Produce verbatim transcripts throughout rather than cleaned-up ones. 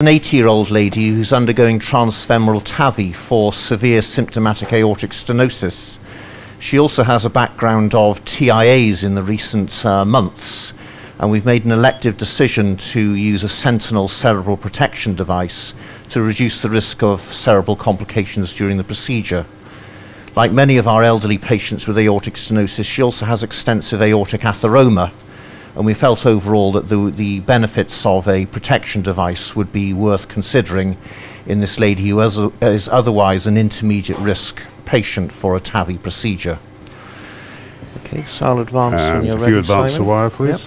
An eighty-year-old lady who's undergoing transfemoral TAVI for severe symptomatic aortic stenosis. She also has a background of T I As in the recent uh, months, and we've made an elective decision to use a Sentinel cerebral protection device to reduce the risk of cerebral complications during the procedure. Like many of our elderly patients with aortic stenosis, she also has extensive aortic atheroma. And we felt overall that the, the benefits of a protection device would be worth considering in this lady who is, is otherwise an intermediate risk patient for a TAVI procedure. Okay, so I'll advance and when you're if ready, you advance Simon. The wire, please.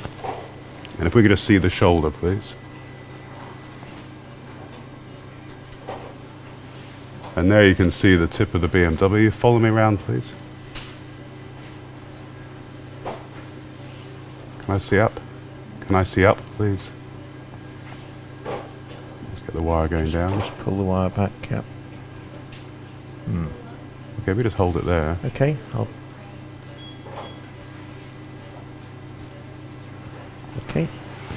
Yep. And if we could just see the shoulder, please. And there you can see the tip of the B M W. Follow me around, please. Can I see up? Can I see up, please? Let's get the wire going just down. Just pull the wire back, yeah. Mm. Okay, we just hold it there. Okay, I'll... Okay.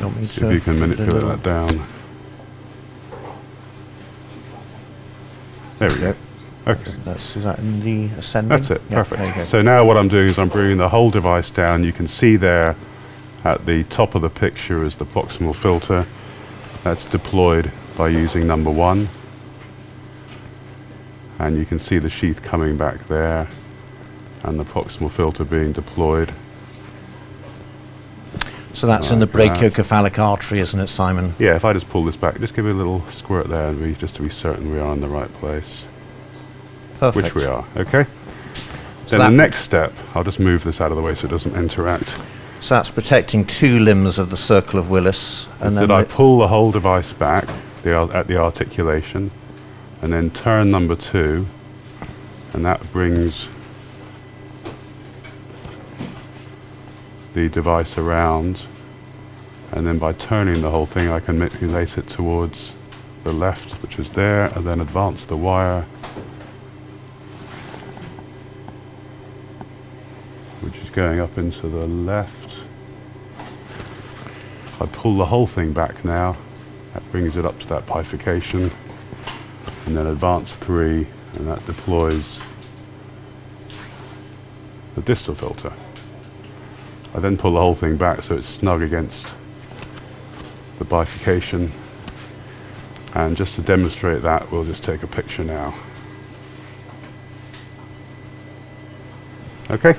Me See to if you can manipulate that down. There we yep. go. Okay. That's, that's, is that in the ascending? That's it, yep, perfect. So now what I'm doing is I'm bringing the whole device down. You can see there at the top of the picture is the proximal filter. That's deployed by using number one. And you can see the sheath coming back there and the proximal filter being deployed. So that's like in the brachiocephalic that. artery, isn't it, Simon? Yeah, if I just pull this back, just give it a little squirt there and we, just to be certain we are in the right place. Perfect. Which we are, okay? So then the next step, I'll just move this out of the way so it doesn't interact. So that's protecting two limbs of the circle of Willis. And then I pull the whole device back the at the articulation and then turn number two, and that brings the device around, and then by turning the whole thing I can manipulate it towards the left, which is there, and then advance the wire, which is going up into the left. If I pull the whole thing back now, that brings it up to that bifurcation, and then advance three, and that deploys the distal filter. I then pull the whole thing back so it's snug against the bifurcation, and just to demonstrate that, we'll just take a picture now. Okay.